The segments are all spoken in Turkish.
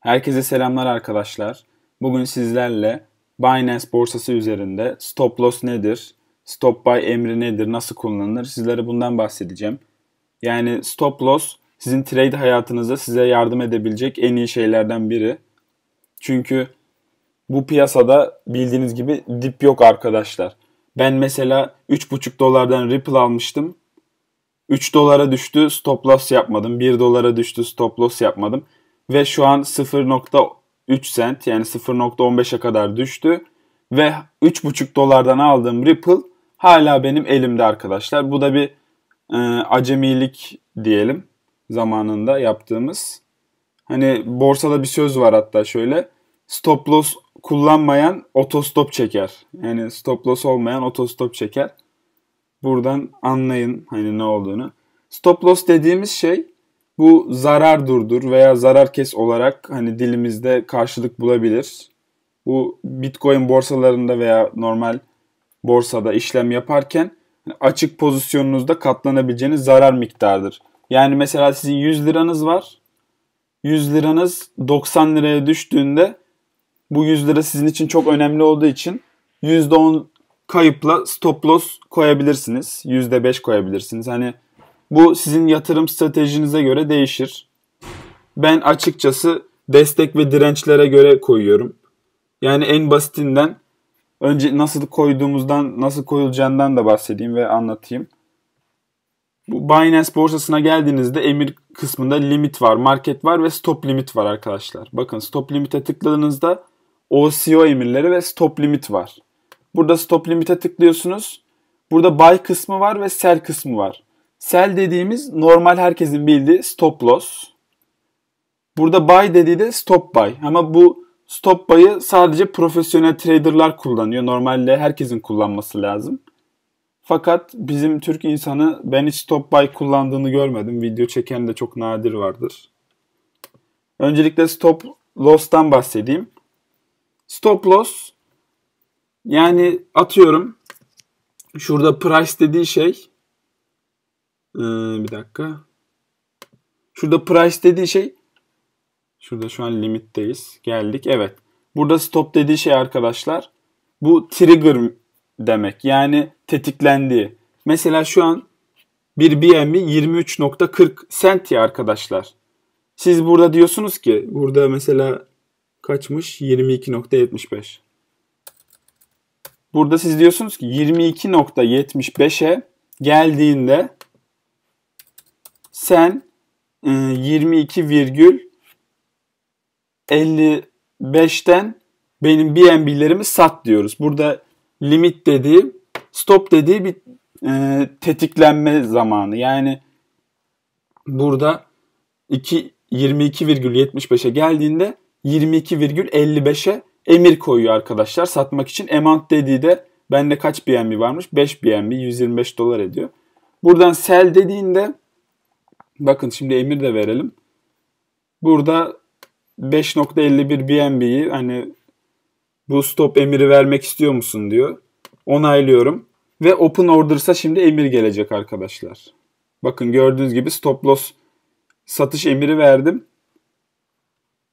Herkese selamlar arkadaşlar. Bugün sizlerle Binance borsası üzerinde stop loss nedir, stop buy emri nedir, nasıl kullanılır sizlere bundan bahsedeceğim. Yani stop loss sizin trade hayatınızda size yardım edebilecek en iyi şeylerden biri. Çünkü bu piyasada bildiğiniz gibi dip yok arkadaşlar. Ben mesela 3,5 dolardan Ripple almıştım. 3 dolara düştü, stop loss yapmadım. 1 dolara düştü, stop loss yapmadım. Ve şu an 0,3 cent yani 0,15'e kadar düştü. Ve 3,5 dolardan aldığım Ripple hala benim elimde arkadaşlar. Bu da bir acemilik diyelim zamanında yaptığımız. Hani borsada bir söz var hatta şöyle. Stop loss kullanmayan otostop çeker. Yani stop loss olmayan otostop çeker. Buradan anlayın hani ne olduğunu. Stop loss dediğimiz şey bu zarar durdur veya zarar kes olarak hani dilimizde karşılık bulabilir. Bu Bitcoin borsalarında veya normal borsada işlem yaparken açık pozisyonunuzda katlanabileceğiniz zarar miktarıdır. Yani mesela sizin 100 liranız var. 100 liranız 90 liraya düştüğünde bu 100 lira sizin için çok önemli olduğu için %10 kayıpla stop loss koyabilirsiniz. %5 koyabilirsiniz. Hani bu sizin yatırım stratejinize göre değişir. Ben açıkçası destek ve dirençlere göre koyuyorum. Yani en basitinden önce nasıl koyulacağından da bahsedeyim ve anlatayım. Bu Binance borsasına geldiğinizde emir kısmında limit var, market var ve stop limit var arkadaşlar. Bakın stop limit'e tıkladığınızda OCO emirleri ve stop limit var. Burada stop limit'e tıklıyorsunuz. Burada buy kısmı var ve sell kısmı var. Sell dediğimiz normal herkesin bildiği stop loss. Burada buy dediği de stop buy. Ama bu stop buy'ı sadece profesyonel traderlar kullanıyor. Normalde herkesin kullanması lazım. Fakat bizim Türk insanı ben hiç stop buy kullandığını görmedim. Video çeken de çok nadir vardır. Öncelikle stop loss'tan bahsedeyim. Stop loss yani atıyorum şurada price dediği şey şurada price dediği şey şurada şu an limitteyiz. Geldik. Evet. Burada stop dediği şey arkadaşlar bu trigger demek. Yani tetiklendiği. Mesela şu an bir BNB 23.40 cent ya arkadaşlar. Siz burada diyorsunuz ki burada mesela kaçmış? 22.75. Burada siz diyorsunuz ki 22.75'e geldiğinde sen 22,55'ten benim BNB'lerimi sat diyoruz. Burada limit dediği, stop dediği bir tetiklenme zamanı. Yani burada 22,75'e geldiğinde 22,55'e emir koyuyor arkadaşlar. Satmak için amount dediği de bende kaç BNB varmış? 5 BNB 125 dolar ediyor. Buradan sell dediğinde bakın şimdi emir de verelim. Burada 5.51 BNB'yi hani bu stop emiri vermek istiyor musun diyor. Onaylıyorum. Ve open order'sa şimdi emir gelecek arkadaşlar. Bakın gördüğünüz gibi stop loss satış emiri verdim.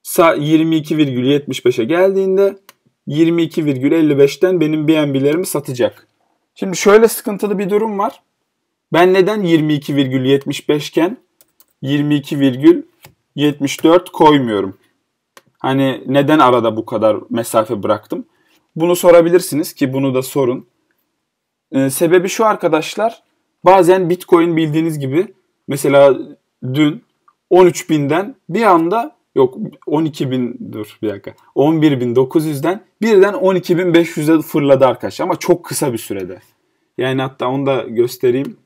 22,75'e geldiğinde 22,55'ten benim BNB'lerimi satacak. Şimdi şöyle sıkıntılı bir durum var. Ben neden 22,75 iken 22,74 koymuyorum? Hani neden arada bu kadar mesafe bıraktım? Bunu sorabilirsiniz ki bunu da sorun. Sebebi şu arkadaşlar. Bazen Bitcoin bildiğiniz gibi mesela dün 13.000'den bir anda yok 12.000 dur bir dakika 11.900'den birden 12.500'e fırladı arkadaşlar ama çok kısa bir sürede. Yani hatta onu da göstereyim.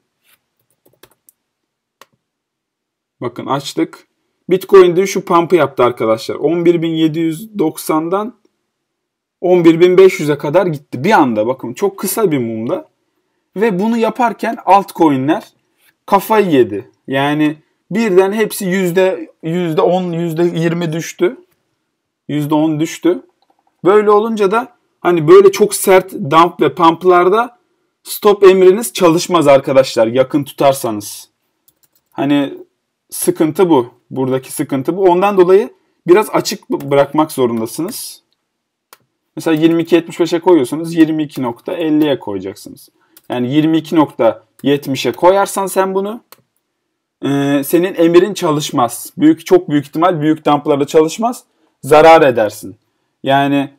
Bakın açtık. Bitcoin dün şu pump'ı yaptı arkadaşlar. 11.790'dan 11.500'e kadar gitti. Bir anda bakın çok kısa bir mumda. Ve bunu yaparken altcoin'ler kafayı yedi. Yani birden hepsi %10, %20 düştü. %10 düştü. Böyle olunca da hani böyle çok sert dump ve pump'larda stop emriniz çalışmaz arkadaşlar. Yakın tutarsanız. Hani sıkıntı bu. Buradaki sıkıntı bu. Ondan dolayı biraz açık bırakmak zorundasınız. Mesela 22.75'e koyuyorsunuz, 22.50'ye koyacaksınız. Yani 22.70'e koyarsan sen bunu, senin emirin çalışmaz. Çok büyük ihtimal büyük dumplarda çalışmaz. Zarar edersin. Yani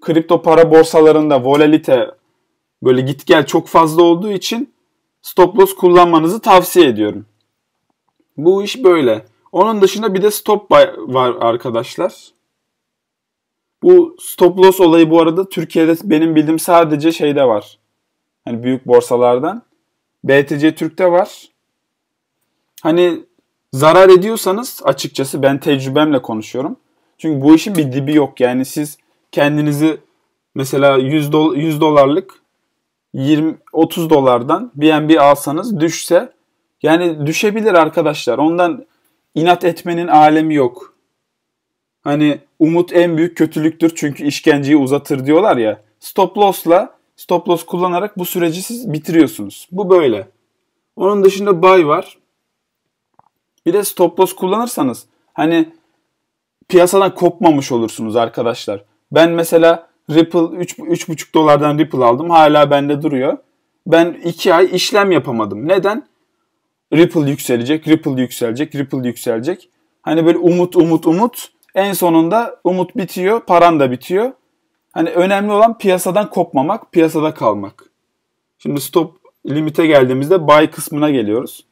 kripto para borsalarında volatilite böyle git gel çok fazla olduğu için stop loss kullanmanızı tavsiye ediyorum. Bu iş böyle. Onun dışında bir de stop buy var arkadaşlar. Bu stop loss olayı bu arada Türkiye'de benim bildiğim sadece şeyde var. Hani büyük borsalardan. BTC Türk'te var. Hani zarar ediyorsanız, açıkçası ben tecrübemle konuşuyorum. Çünkü bu işin bir dibi yok. Yani siz kendinizi mesela 100 dolarlık 20-30 dolardan BNB alsanız düşse, yani düşebilir arkadaşlar. Ondan inat etmenin alemi yok. Hani umut en büyük kötülüktür çünkü işkenceyi uzatır diyorlar ya. Stop loss kullanarak bu süreci siz bitiriyorsunuz. Bu böyle. Onun dışında buy var. Bir de stop loss kullanırsanız hani piyasadan kopmamış olursunuz arkadaşlar. Ben mesela Ripple 3,5 dolardan Ripple aldım. Hala bende duruyor. Ben 2 ay işlem yapamadım. Neden? Ripple yükselecek, Ripple yükselecek, Ripple yükselecek. Hani böyle umut. En sonunda umut bitiyor, paran da bitiyor. Hani önemli olan piyasadan kopmamak, piyasada kalmak. Şimdi stop limite geldiğimizde buy kısmına geliyoruz.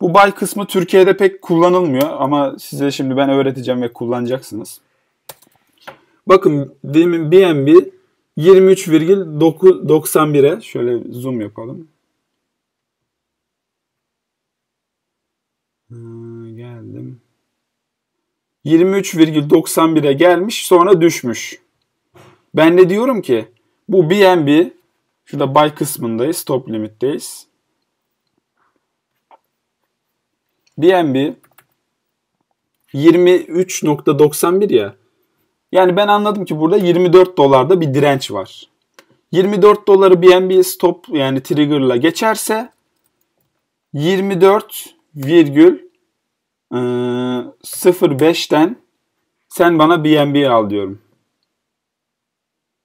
Bu buy kısmı Türkiye'de pek kullanılmıyor ama size şimdi ben öğreteceğim ve kullanacaksınız. Bakın BNB 23,91'e şöyle zoom yapalım. Geldim. 23,91'e gelmiş, sonra düşmüş. Ben de diyorum ki bu BNB, şurada buy kısmındayız, stop limitteyiz. BNB 23.91 ya. Yani ben anladım ki burada 24 dolarda bir direnç var. 24 doları BNB stop, yani trigger'la geçerse 24,05'ten sen bana BNB al diyorum.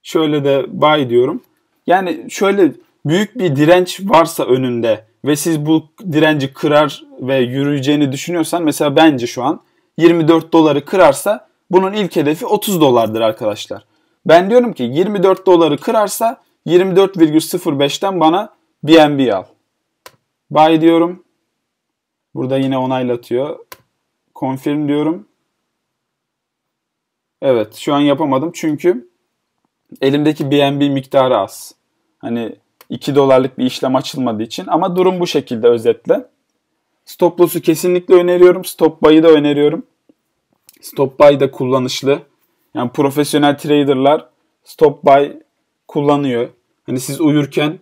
Şöyle de buy diyorum. Yani şöyle büyük bir direnç varsa önünde ve siz bu direnci kırar ve yürüyeceğini düşünüyorsan, mesela bence şu an 24 doları kırarsa bunun ilk hedefi 30 dolardır arkadaşlar. Ben diyorum ki 24 doları kırarsa 24,05'ten bana BNB al. Buy diyorum. Burada yine onaylatıyor. Confirm diyorum. Evet, şu an yapamadım çünkü elimdeki BNB miktarı az. Hani 2 dolarlık bir işlem açılmadığı için, ama durum bu şekilde özetle. Stop loss'u kesinlikle öneriyorum. Stop buy'ı da öneriyorum. Stop buy da kullanışlı. Yani profesyonel traderlar stop buy kullanıyor. Hani siz uyurken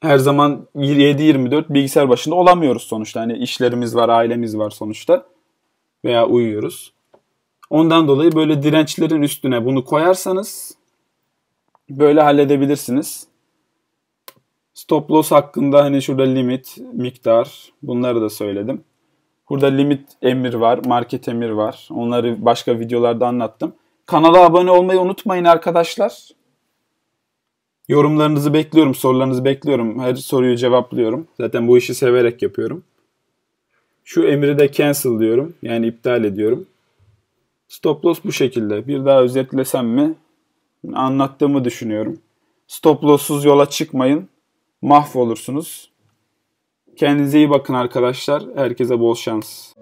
her zaman 7/24 bilgisayar başında olamıyoruz sonuçta. Hani işlerimiz var, ailemiz var sonuçta. Veya uyuyoruz. Ondan dolayı böyle dirençlerin üstüne bunu koyarsanız böyle halledebilirsiniz. Stop loss hakkında hani şurada limit, miktar, bunları da söyledim. Burada limit emir var, market emir var. Onları başka videolarda anlattım. Kanala abone olmayı unutmayın arkadaşlar. Yorumlarınızı bekliyorum, sorularınızı bekliyorum. Her soruyu cevaplıyorum. Zaten bu işi severek yapıyorum. Şu emri de cancel diyorum. Yani iptal ediyorum. Stop loss bu şekilde. Bir daha özetlesem mi? Anlattığımı düşünüyorum. Stop loss'suz yola çıkmayın. Mahvolursunuz. Kendinize iyi bakın arkadaşlar. Herkese bol şans.